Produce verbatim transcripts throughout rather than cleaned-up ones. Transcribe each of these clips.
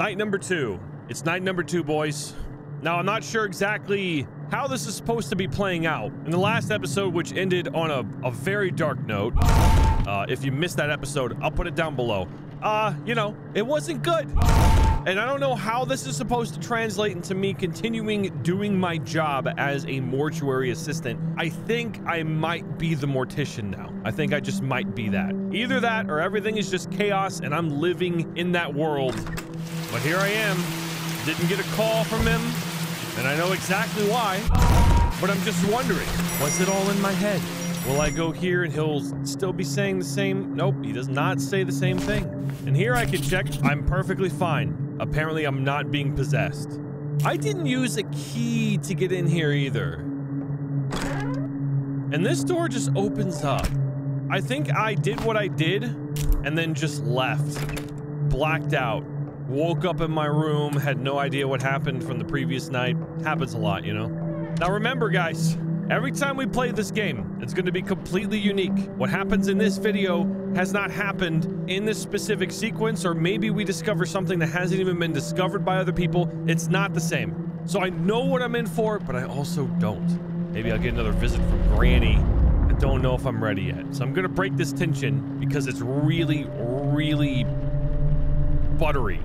Night number two. It's night number two, boys. Now, I'm not sure exactly how this is supposed to be playing out. In the last episode, which ended on a, a very dark note, uh, if you missed that episode, I'll put it down below. Uh, you know, it wasn't good. And I don't know how this is supposed to translate into me continuing doing my job as a mortuary assistant. I think I might be the mortician now. I think I just might be that. Either that or everything is just chaos and I'm living in that world. But here I am. Didn't get a call from him. And I know exactly why. But I'm just wondering, was it all in my head? Will I go here and he'll still be saying the same? Nope, he does not say the same thing. And here I can check. I'm perfectly fine. Apparently, I'm not being possessed. I didn't use a key to get in here either. And this door just opens up. I think I did what I did and then just left. Blacked out. Woke up in my room, had no idea what happened from the previous night. Happens a lot, you know? Now remember, guys, every time we play this game, it's going to be completely unique. What happens in this video has not happened in this specific sequence, or maybe we discover something that hasn't even been discovered by other people. It's not the same. So I know what I'm in for, but I also don't. Maybe I'll get another visit from Granny. I don't know if I'm ready yet. So I'm going to break this tension because it's really, really buttery.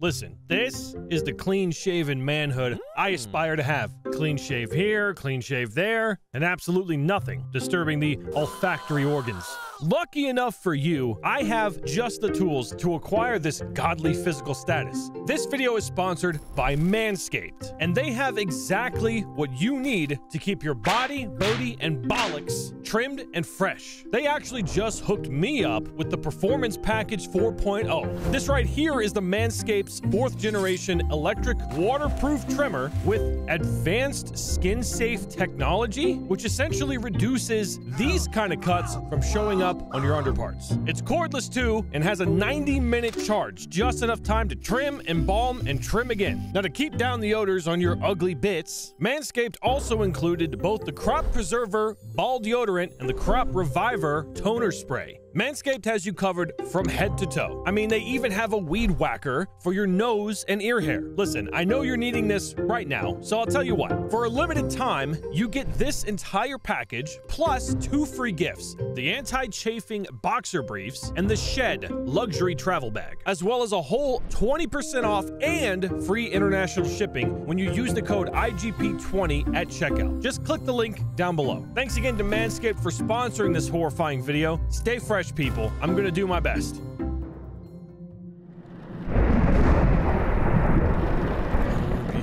Listen, this is the clean-shaven manhood I aspire to have. Clean shave here, clean shave there, and absolutely nothing disturbing the olfactory organs. Lucky enough for you, I have just the tools to acquire this godly physical status. This video is sponsored by Manscaped, and they have exactly what you need to keep your body, booty, and bollocks trimmed and fresh. They actually just hooked me up with the Performance Package four point oh. This right here is the Manscaped's fourth generation electric waterproof trimmer with advanced skin-safe technology, which essentially reduces these kind of cuts from showing up on your underparts. It's cordless too and has a ninety minute charge, just enough time to trim, embalm, and trim again. Now, to keep down the odors on your ugly bits, Manscaped also included both the Crop Preserver Ball Deodorant and the Crop Reviver Toner Spray. Manscaped has you covered from head to toe. I mean, they even have a weed whacker for your nose and ear hair. Listen, I know you're needing this right now, so I'll tell you what. For a limited time, you get this entire package, plus two free gifts, the anti-chafing boxer briefs and the Shed luxury travel bag, as well as a whole twenty percent off and free international shipping when you use the code I G P twenty at checkout. Just click the link down below. Thanks again to Manscaped for sponsoring this horrifying video. Stay fresh, people. I'm gonna do my best.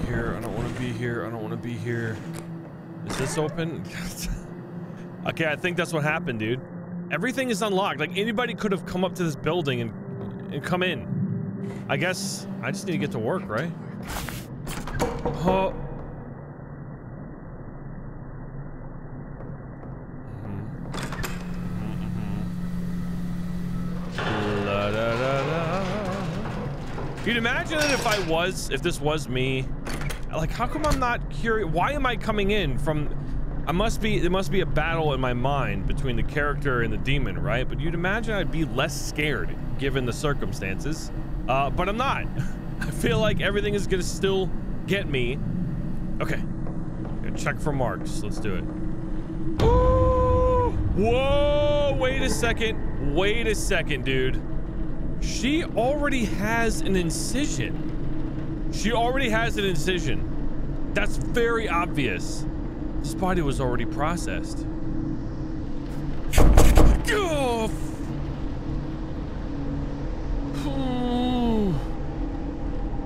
I don't want to be here. I don't want to be here. I don't want to be here. Is this open? Okay, I think that's what happened, dude. Everything is unlocked. Like, anybody could have come up to this building and and come in. I guess I just need to get to work, right? Oh. You'd imagine that if I was, if this was me, like, how come I'm not curious? Why am I coming in from, I must be, there must be a battle in my mind between the character and the demon, right? But you'd imagine I'd be less scared given the circumstances, uh, but I'm not. I feel like everything is gonna still get me. Okay, gonna check for marks. Let's do it. Ooh! Whoa, wait a second. Wait a second, dude. She already has an incision. She already has an incision. That's very obvious. This body was already processed. Oh,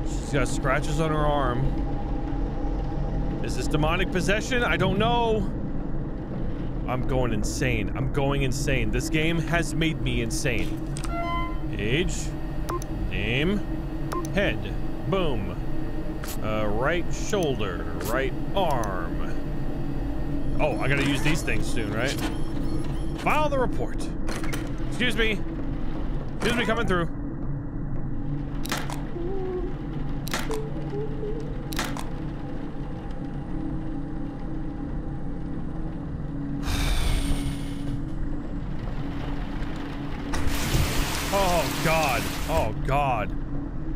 she's got scratches on her arm. Is this demonic possession? I don't know. I'm going insane. I'm going insane. This game has made me insane. Age, name, head, boom, uh, right shoulder, right arm. Oh, I gotta use these things soon, right? File the report. Excuse me. Excuse me, coming through.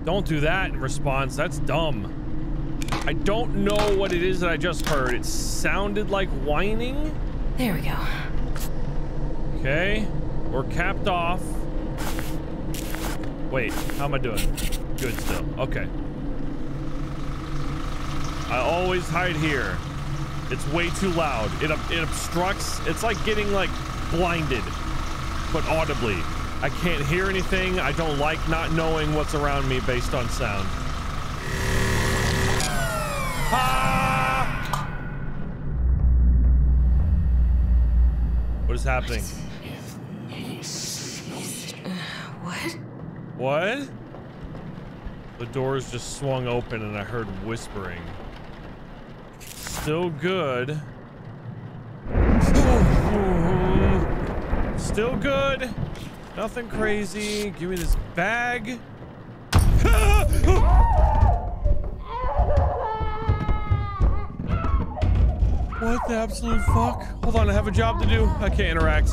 Don't do that in response. That's dumb. I don't know what it is that I just heard. It sounded like whining. There we go. Okay. We're capped off. Wait, how am I doing? Good still. Okay. I always hide here. It's way too loud. It, it obstructs. It's like getting like blinded, but audibly. I can't hear anything. I don't like not knowing what's around me based on sound. Ah! What is happening? What? What? The doors just swung open and I heard whispering. Still good. Still good. Nothing crazy. Give me this bag. What the absolute fuck? Hold on, I have a job to do. I can't interact.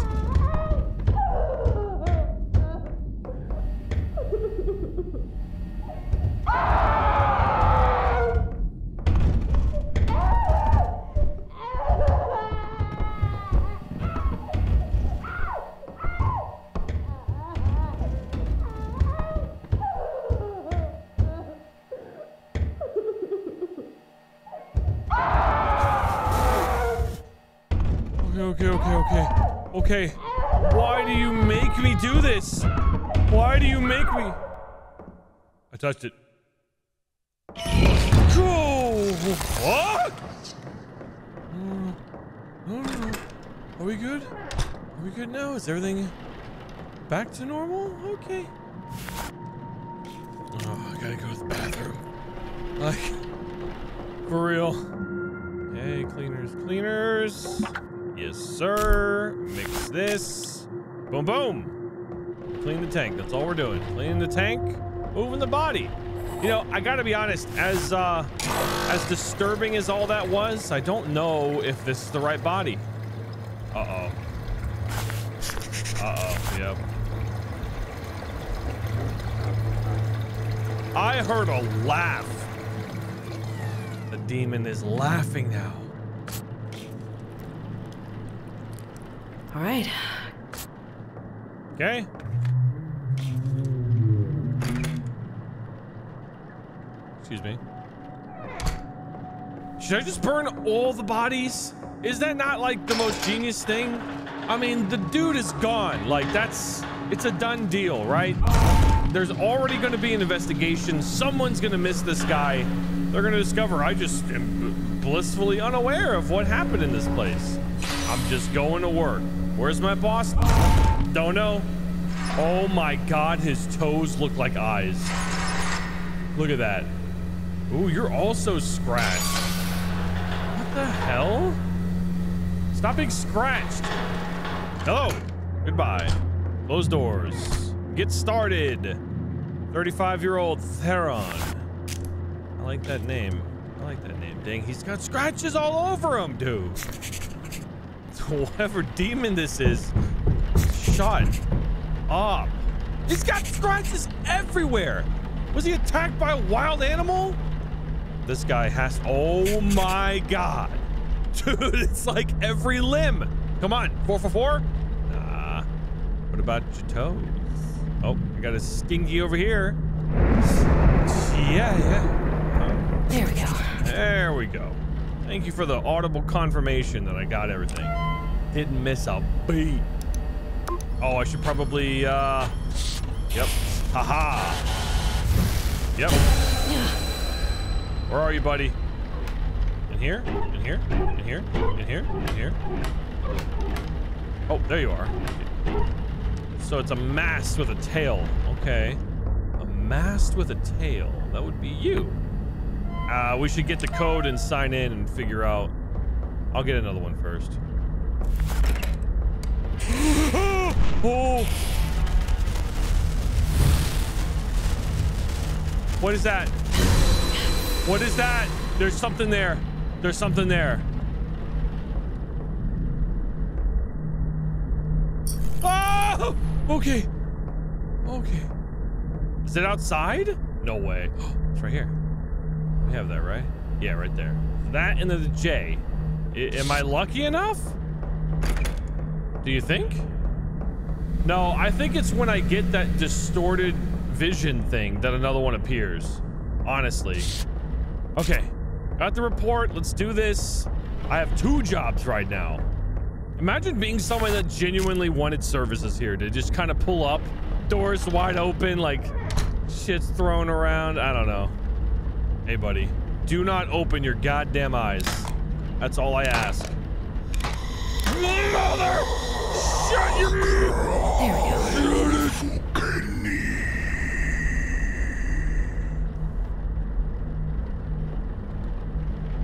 Okay, why do you make me do this? Why do you make me? I touched it. Oh, what? Uh, are we good? Are we good now? Is everything back to normal? Okay. Oh, I gotta go to the bathroom. Like, for real. Hey, cleaners, cleaners. Yes, sir. Mix this. Boom, boom. Clean the tank. That's all we're doing. Cleaning the tank, moving the body. You know, I gotta be honest, as uh, as disturbing as all that was, I don't know if this is the right body. Uh-oh. Uh-oh, yep. I heard a laugh. The demon is laughing now. All right. Okay. Excuse me. Should I just burn all the bodies? Is that not like the most genius thing? I mean, the dude is gone. Like that's, it's a done deal, right? There's already going to be an investigation. Someone's going to miss this guy. They're going to discover I just am blissfully unaware of what happened in this place. I'm just going to work. Where's my boss? Don't know. Oh my God, his toes look like eyes. Look at that. Ooh, you're also scratched. What the hell? Stop being scratched. Hello. Goodbye. Close doors. Get started. thirty-five-year-old Theron. I like that name. I like that name. Dang, he's got scratches all over him, dude. Whatever demon this is, shut up. He's got scratches everywhere. Was he attacked by a wild animal? This guy has, oh my God. Dude, it's like every limb. Come on, four for four. Nah, what about your toes? Oh, I got a stinky over here. Yeah, yeah. Oh. There we go. There we go. Thank you for the audible confirmation that I got everything. Didn't miss a beat. Oh, I should probably, uh, yep. Haha. -ha. Yep. Where are you, buddy? In here, in here, in here, in here, in here. Oh, there you are. So it's a mast with a tail. Okay. A mast with a tail. That would be you. Uh, we should get the code and sign in and figure out. I'll get another one first. Oh. What is that? What is that? There's something there. There's something there. Oh! Okay. Okay. Is it outside? No way. It's right here. We have that, right? Yeah, right there. That and the J. I am I lucky enough? Do you think? No, I think it's when I get that distorted vision thing that another one appears. Honestly. Okay. Got the report. Let's do this. I have two jobs right now. Imagine being someone that genuinely wanted services here to just kind of pull up, doors wide open, like shit's thrown around. I don't know. Hey, buddy. Do not open your goddamn eyes. That's all I ask. Mother! Shut your mouth! There we go. Beautiful kidney.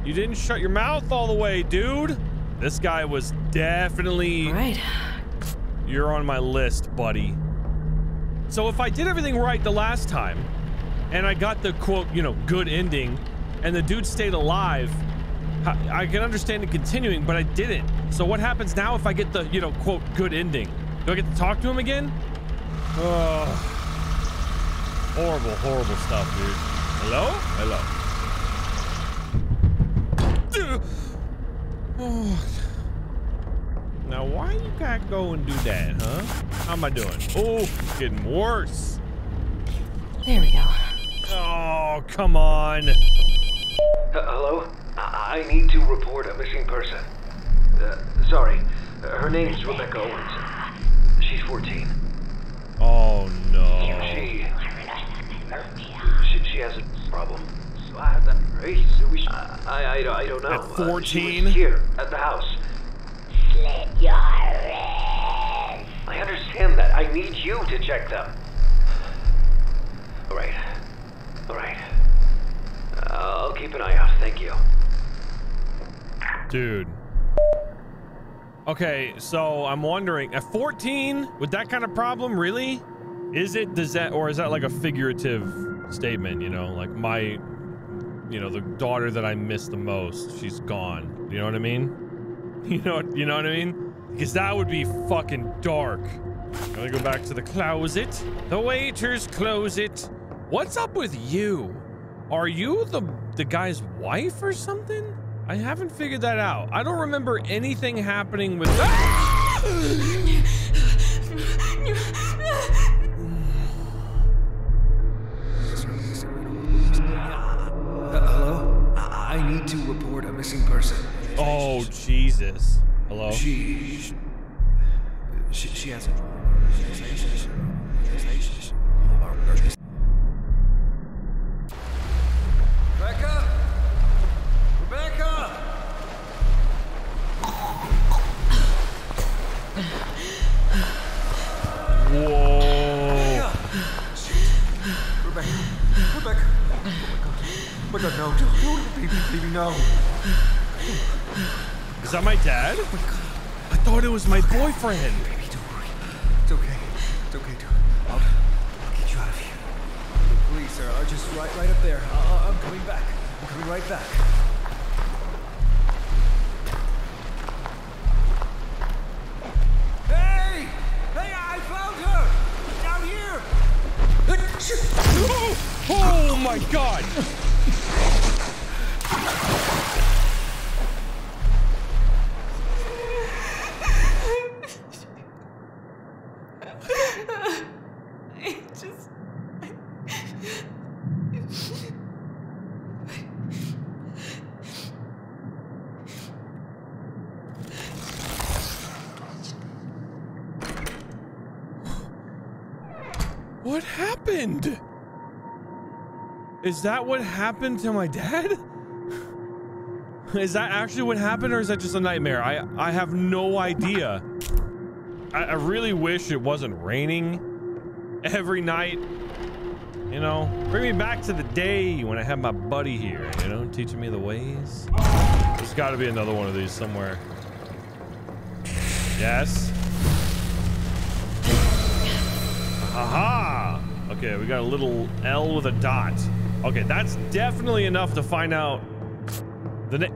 You didn't shut your mouth all the way, dude. This guy was definitely... All right. You're on my list, buddy. So if I did everything right the last time, and I got the, quote, you know, good ending, and the dude stayed alive, I can understand it continuing, but I didn't. So what happens now if I get the, you know, quote, good ending? Do I get to talk to him again? Ugh. Horrible, horrible stuff, dude. Hello? Hello. Oh. Now, why you gotta go and do that, huh? How am I doing? Oh, getting worse. There we go. Oh, come on. Uh, hello? I need to report a missing person. Uh, sorry. Uh, her name's Rebecca Owens. She's fourteen. Oh, no. She... She, she has a problem. I, I, I don't know. At fourteen? Uh, here, at the house. Slit your wrist. I understand that. I need you to check them. All right. All right. Uh, I'll keep an eye out. Thank you. Dude. Okay, so I'm wondering, at fourteen, with that kind of problem, really? Is it, does that, or is that like a figurative statement, you know? Like my, you know, the daughter that I miss the most, she's gone. You know what I mean? You know, you know what I mean? Because that would be fucking dark. I'm gonna go back to the closet. The waiter's closet. What's up with you? Are you the the guy's wife or something? I haven't figured that out. I don't remember anything happening with. Ah! Uh, hello? I need to report a missing person. Oh, Jesus. Hello? She... She, she has a... Rebecca? Rebecca! Whoa. Rebecca. Rebecca. Oh, my God. Oh, my God, no. Don't, don't leave me, leave me, no. Is that my dad? Oh my God. I thought it was my boyfriend. Baby, don't worry. It's okay. It's okay, dude. I'll, I'll get you out of here. The police are just right, right up there. I, I'm coming back. I'm coming right back. Hey! Hey, I found her! Down here! Oh, oh my God! What happened? Is that what happened to my dad? Is that actually what happened, or is that just a nightmare? I I have no idea. I, I really wish it wasn't raining every night. You know, bring me back to the day when I had my buddy here, you know, teaching me the ways. There's got to be another one of these somewhere. Yes. Aha! Okay, we got a little L with a dot. Okay, that's definitely enough to find out the name.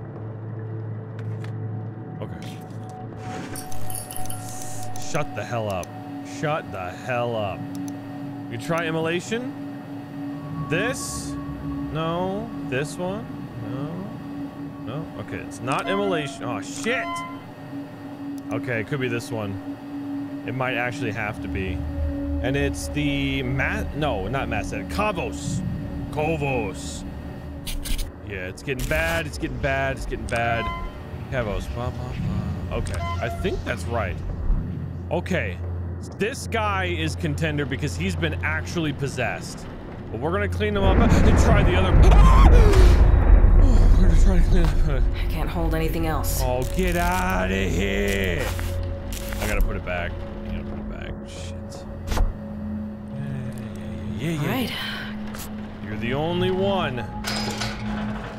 Okay. Shut the hell up. Shut the hell up. You try immolation? This? No. This one? No. No. Okay, it's not immolation. Oh, shit! Okay, it could be this one. It might actually have to be. And it's the mat. No, not mass head. Cavos. Covos. Yeah, it's getting bad. It's getting bad. It's getting bad. Cavos. Bah, bah, bah. Okay, I think that's right. Okay, this guy is contender because he's been actually possessed. But we're gonna clean him up and try the other. Oh, we're gonna try to clean up. I can't hold anything else. Oh, get out of here! I gotta put it back. I gotta put it back. Shit. Yeah, yeah, yeah, yeah. All right. You're the only one.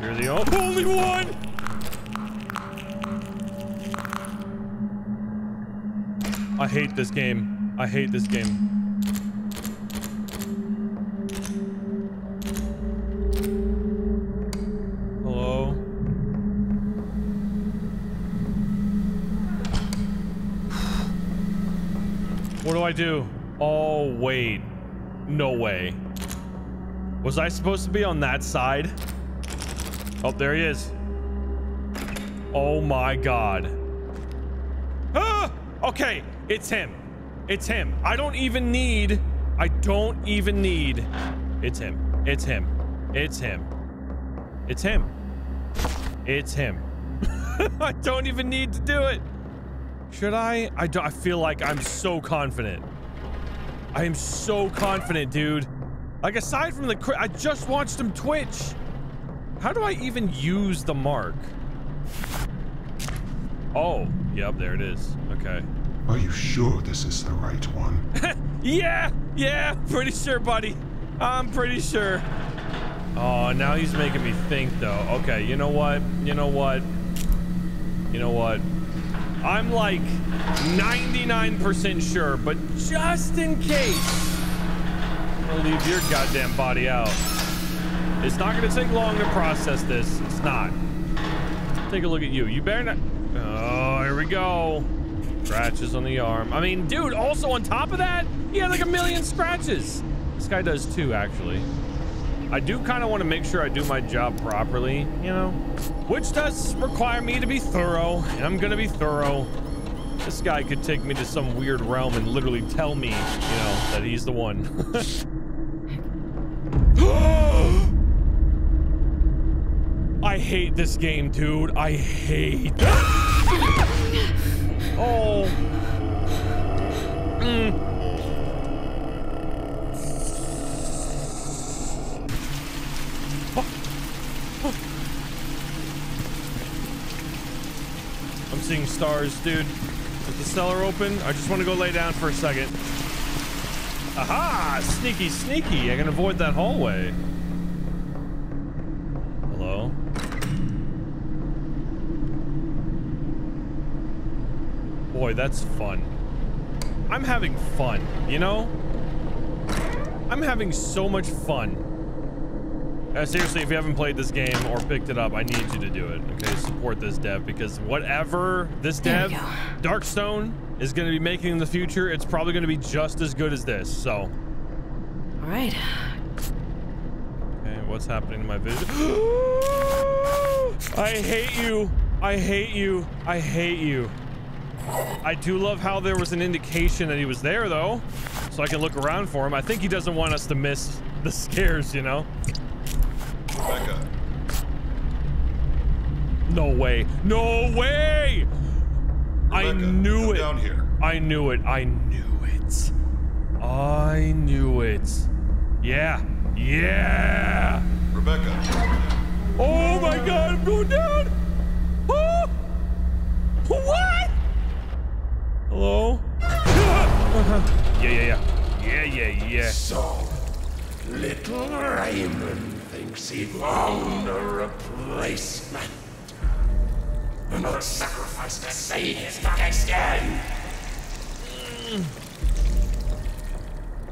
You're the only one. I hate this game. I hate this game. Hello? What do I do? Oh, wait. No way. Was I supposed to be on that side? Oh, there he is. Oh my God. Ah! Okay. It's him. It's him. I don't even need. I don't even need. It's him. It's him. It's him. It's him. It's him. I don't even need to do it. Should I? I don't. I feel like I'm so confident. I am so confident, dude. Like, aside from the, I just watched him twitch. How do I even use the mark? Oh, yep. There it is. Okay. Are you sure this is the right one? Yeah, yeah, pretty sure, buddy. I'm pretty sure. Oh, now he's making me think, though. Okay, you know what? You know what? You know what? I'm like ninety-nine percent sure, but just in case, I'm gonna leave your goddamn body out. It's not gonna take long to process this. It's not. Take a look at you. You better not. Oh, here we go. Scratches on the arm. I mean, dude, also on top of that, he had like a million scratches. This guy does too, actually. I do kind of want to make sure I do my job properly, you know, which does require me to be thorough, and I'm gonna be thorough. This guy could take me to some weird realm and literally tell me, you know, that he's the one. I hate this game, dude. I hate Oh. Mm. Oh. Oh. I'm seeing stars, dude. Is the cellar open? I just want to go lay down for a second. Aha! Sneaky, sneaky. I can avoid that hallway. Hello? Boy, that's fun. I'm having fun, you know? I'm having so much fun. Uh, seriously, if you haven't played this game or picked it up, I need you to do it. Okay, support this dev, because whatever this dev, Darkstone, is going to be making in the future, it's probably going to be just as good as this, so. All right. Okay, what's happening to my vision? I hate you. I hate you. I hate you. I do love how there was an indication that he was there, though, so I can look around for him. I think he doesn't want us to miss the scares, you know? Rebecca. No way. No way! Rebecca, I knew it. Down here. I knew it. I knew it. I knew it. Yeah. Yeah! Rebecca. Oh, my God. I'm going down. Oh! What? Hello? Yeah, yeah, yeah. Yeah, yeah, yeah. So, little Raymond thinks he found a replacement. Another sacrifice to save his fucking skin.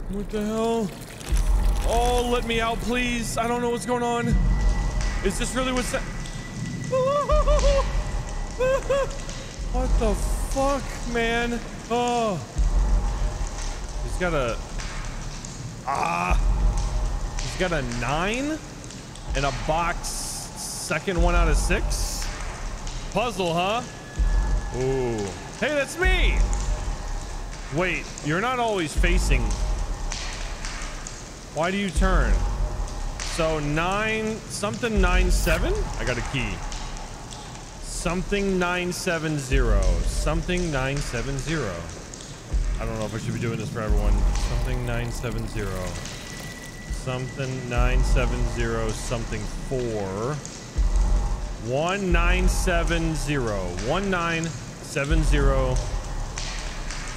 What the hell? Oh, let me out, please. I don't know what's going on. Is this really what's that? What the fuck? Fuck, man. Oh. He's got a... Ah. He's He's got a nine and a box second one out of six. Puzzle, huh? Ooh. Hey, that's me. Wait, you're not always facing. Why do you turn? So nine something nine seven. I got a key. Something nine seven zero. Something nine seven zero. I don't know if I should be doing this for everyone. Something nine seven zero. Something nine seven zero. Something four. One nine seven zero. One nine seven zero.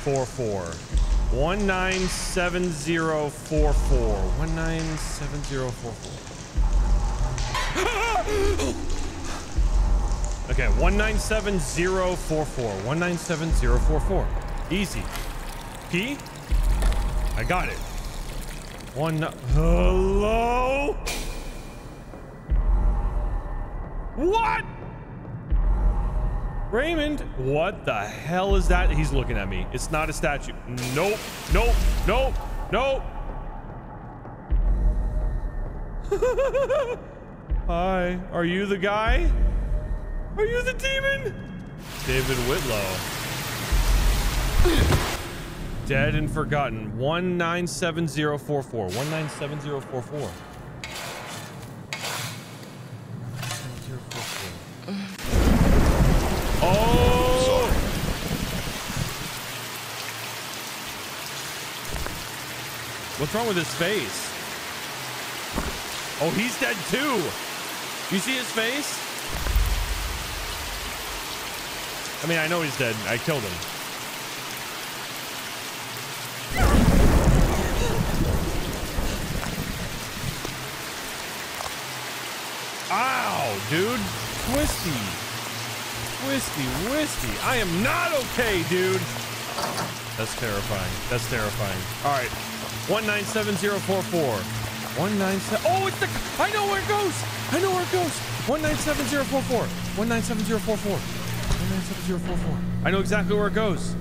Four four. One nine seven zero four four. One nine seven zero four four. Okay, one nine seven zero four four. One nine seven zero four four. Easy. P. I got it. One. Hello. What? Raymond, what the hell is that? He's looking at me. It's not a statue. Nope, nope, nope, nope. Hi, are you the guy? Are you the demon? David Whitlow. Dead and forgotten. one nine seven zero four four. one nine seven zero four four. Oh! What's wrong with his face? Oh, he's dead too. You see his face? I mean, I know he's dead. I killed him. Ow, dude. Twisty. Whiskey, whiskey. I am not okay, dude. That's terrifying. That's terrifying. All right. one nine seven zero four four. one nine seven. Oh, it's the. I know where it goes. I know where it goes. one nine seven zero four four. one nine seven zero four four. one nine seven zero four four. I know exactly where it goes.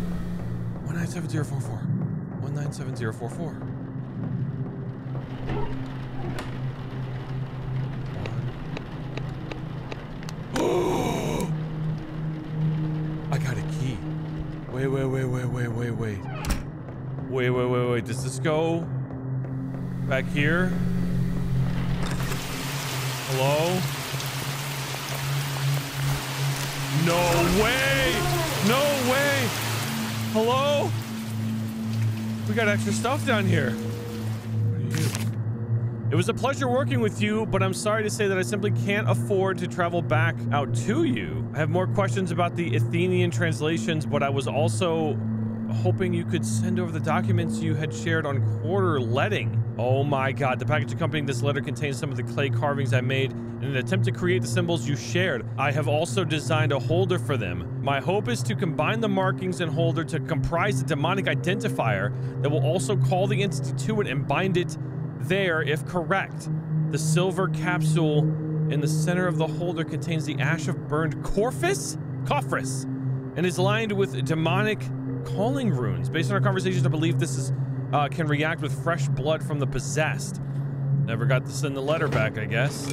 one nine seven zero four four. one nine seven zero four four. Wait, wait, wait, wait. Does this go back here? Hello? No way! No way! Hello? We got extra stuff down here. What are you? It was a pleasure working with you, but I'm sorry to say that I simply can't afford to travel back out to you. I have more questions about the Athenian translations, but I was also hoping you could send over the documents you had shared on quarter letting. Oh my god, the package accompanying this letter contains some of the clay carvings I made in an attempt to create the symbols you shared. I have also designed a holder for them. My hope is to combine the markings and holder to comprise a demonic identifier that will also call the entity to it and bind it there if correct. The silver capsule in the center of the holder contains the ash of burned Corphus? Cophrus, and is lined with demonic calling runes. Based on our conversations, I believe this is uh, can react with fresh blood from the possessed. Never got to send the letter back, I guess.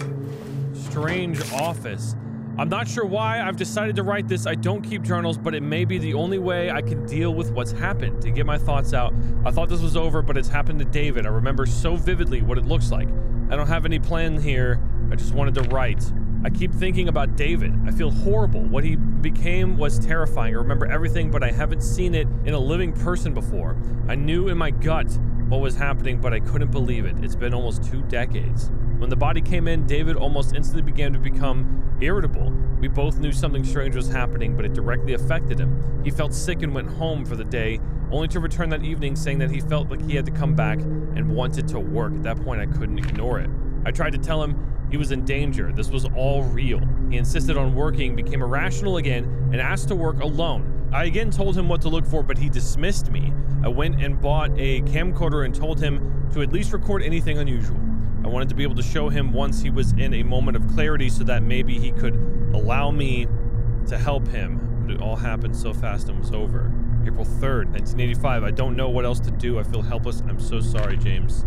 Strange office. I'm not sure why I've decided to write this. I don't keep journals, but it may be the only way I can deal with what's happened, to get my thoughts out. I thought this was over, but it's happened to David. I remember so vividly what it looks like. I don't have any plan here. I just wanted to write. I keep thinking about David. I feel horrible. What he became was terrifying. I remember everything, but I haven't seen it in a living person before. I knew in my gut what was happening, but I couldn't believe it. It's been almost two decades. When the body came in, David almost instantly began to become irritable. We both knew something strange was happening, but it directly affected him. He felt sick and went home for the day, only to return that evening saying that he felt like he had to come back and wanted to work. At that point, I couldn't ignore it. I tried to tell him he was in danger. This was all real. He insisted on working, became irrational again, and asked to work alone. I again told him what to look for, but he dismissed me. I went and bought a camcorder and told him to at least record anything unusual. I wanted to be able to show him once he was in a moment of clarity so that maybe he could allow me to help him. But it all happened so fast and was over. April third, nineteen eighty-five. I don't know what else to do. I feel helpless. I'm so sorry, James.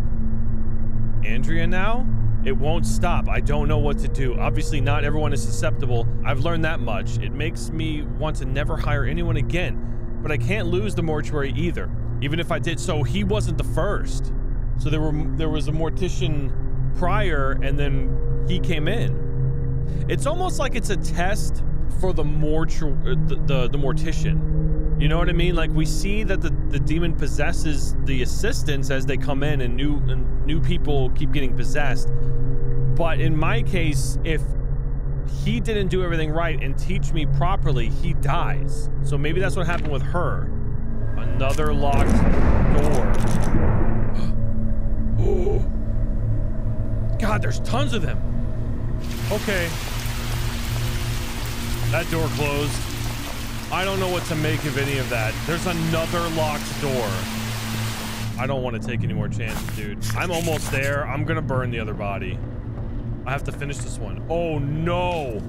Andrea now, it won't stop. I don't know what to do. Obviously not everyone is susceptible. I've learned that much. It makes me want to never hire anyone again, but I can't lose the mortuary either. Even if I did, so he wasn't the first. So there were there was a mortician prior, and then he came in. It's almost like it's a test for the mortuary, the, the, the mortician. You know what I mean? Like, we see that the, the demon possesses the assistants as they come in, and new and new people keep getting possessed. But in my case, if he didn't do everything right and teach me properly, he dies. So maybe that's what happened with her. Another locked door. God, there's tons of them. Okay. That door closed. I don't know what to make of any of that. There's another locked door. I don't want to take any more chances, dude. I'm almost there. I'm going to burn the other body. I have to finish this one. Oh, no.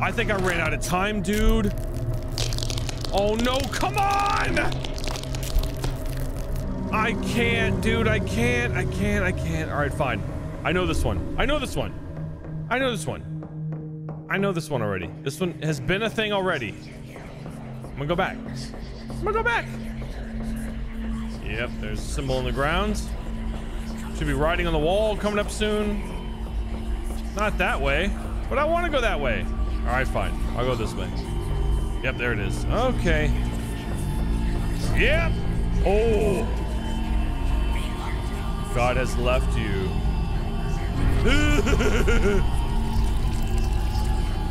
I think I ran out of time, dude. Oh, no. Come on. I can't, dude. I can't. I can't. I can't. All right, fine. I know this one. I know this one. I know this one. I know this one already. This one has been a thing already. I'm gonna go back. I'm gonna go back. Yep, there's a symbol on the ground. Should be writing on the wall coming up soon. Not that way, but I want to go that way. All right, fine. I'll go this way. Yep, there it is. Okay. Yep. Oh. God has left you.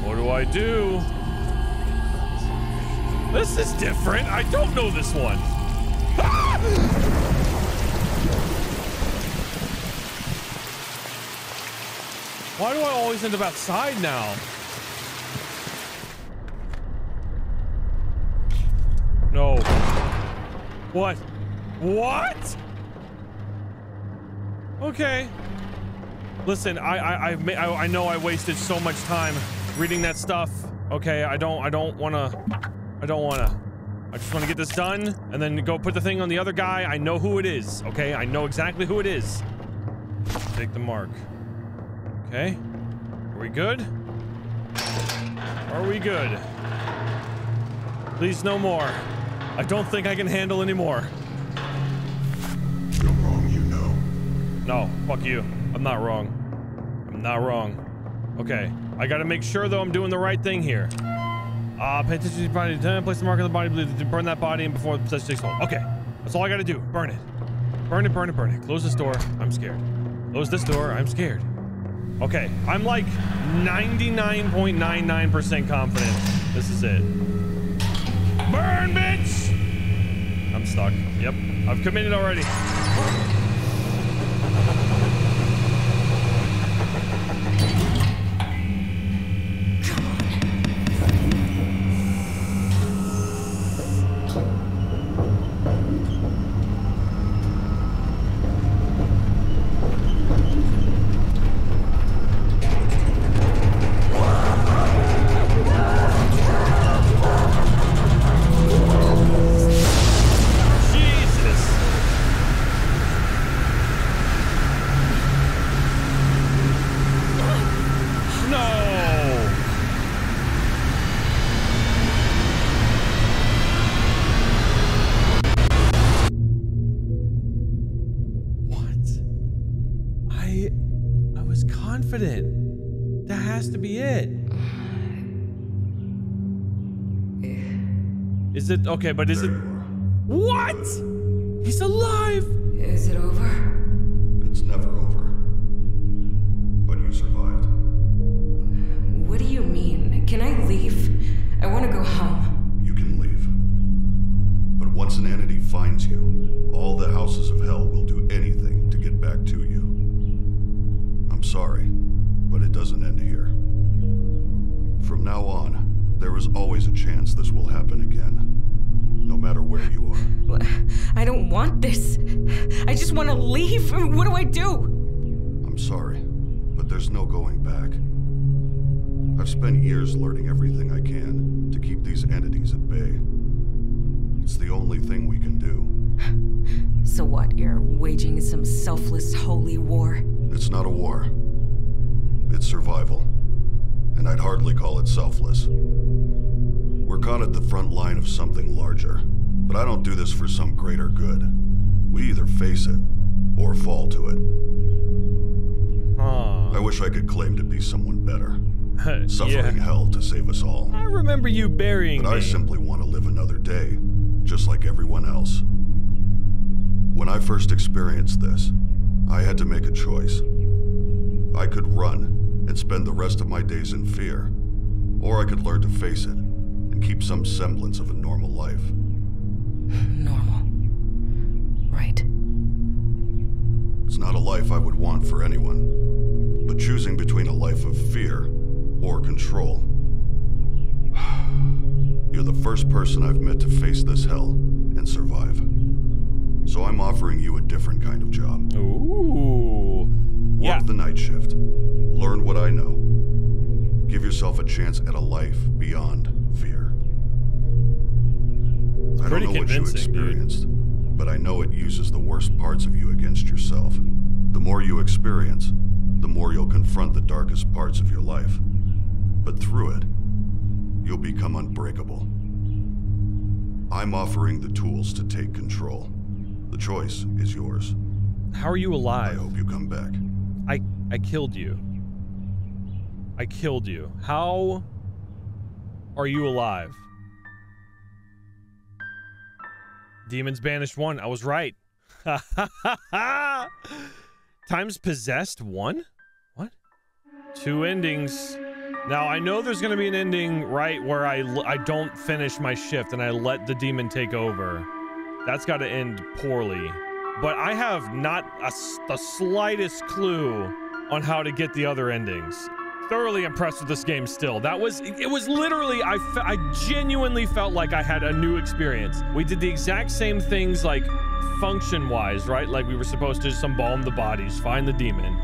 What do I do? This is different. I don't know this one. Ah! Why do I always end up outside now? No. What? What? Okay. Listen, I I I've made, I I know I wasted so much time reading that stuff. Okay, I don't I don't wanna I don't wanna I just wanna get this done and then go put the thing on the other guy. I know who it is. Okay, I know exactly who it is. Take the mark. Okay. Are we good? Are we good? Please, no more. I don't think I can handle anymore. You're wrong, you know. No, fuck you. I'm not wrong. I'm not wrong. Okay. I gotta make sure, though, I'm doing the right thing here. Ah, uh, pay attention to your body. Place the mark on the body. Burn that body and before the possession takes hold. Okay, that's all I gotta do. Burn it. Burn it, burn it, burn it. Close this door. I'm scared. Close this door. I'm scared. Okay, I'm like ninety-nine point nine nine percent confident. This is it. Burn, bitch! I'm stuck. Yep, I've committed already. Is it okay? But is it what? He's alive. Is it over? It's never over. But you survived. What do you mean? Can I leave? I want to go home. You can leave. But once an entity finds you, all the houses of hell will do anything to get back to you. I'm sorry, but it doesn't end here. From now on, there is always a chance this will happen again, no matter where you are. I don't want this. I just want to leave. What do I do? I'm sorry, but there's no going back. I've spent years learning everything I can to keep these entities at bay. It's the only thing we can do. So what? You're waging some selfless holy war? It's not a war. It's survival. And I'd hardly call it selfless. We're caught at the front line of something larger. But I don't do this for some greater good. We either face it, or fall to it. Huh. I wish I could claim to be someone better. Suffering yeah. hell to save us all. I remember you burying me. But I simply want to live another day, just like everyone else. When I first experienced this, I had to make a choice. I could run and spend the rest of my days in fear, or I could learn to face it and keep some semblance of a normal life. Normal. Right. It's not a life I would want for anyone, but choosing between a life of fear or control. You're the first person I've met to face this hell and survive. So I'm offering you a different kind of job. Ooh. Work yeah. the night shift. Learn what I know. Give yourself a chance at a life beyond fear. I don't know what you experienced, dude. But I know it uses the worst parts of you against yourself. The more you experience, the more you'll confront the darkest parts of your life. But through it, you'll become unbreakable. I'm offering the tools to take control. The choice is yours. How are you alive? I hope you come back. I I killed you. I killed you. How are you alive? Demons banished one. I was right. Times possessed one? What? Two endings. Now, I know there's going to be an ending right where I, I don't finish my shift and I let the demon take over. That's got to end poorly, but I have not a, the slightest clue on how to get the other endings. Thoroughly impressed with this game still. That was, it was literally, I, fe I genuinely felt like I had a new experience. We did the exact same things like function-wise, right? Like we were supposed to just embalm the bodies, find the demon.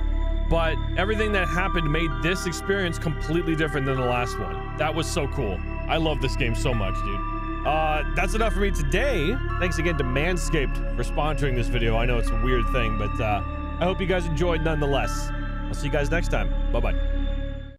But everything that happened made this experience completely different than the last one. That was so cool. I love this game so much, dude. Uh, that's enough for me today. Thanks again to Manscaped for sponsoring this video. I know it's a weird thing, but uh, I hope you guys enjoyed nonetheless. I'll see you guys next time. Bye-bye.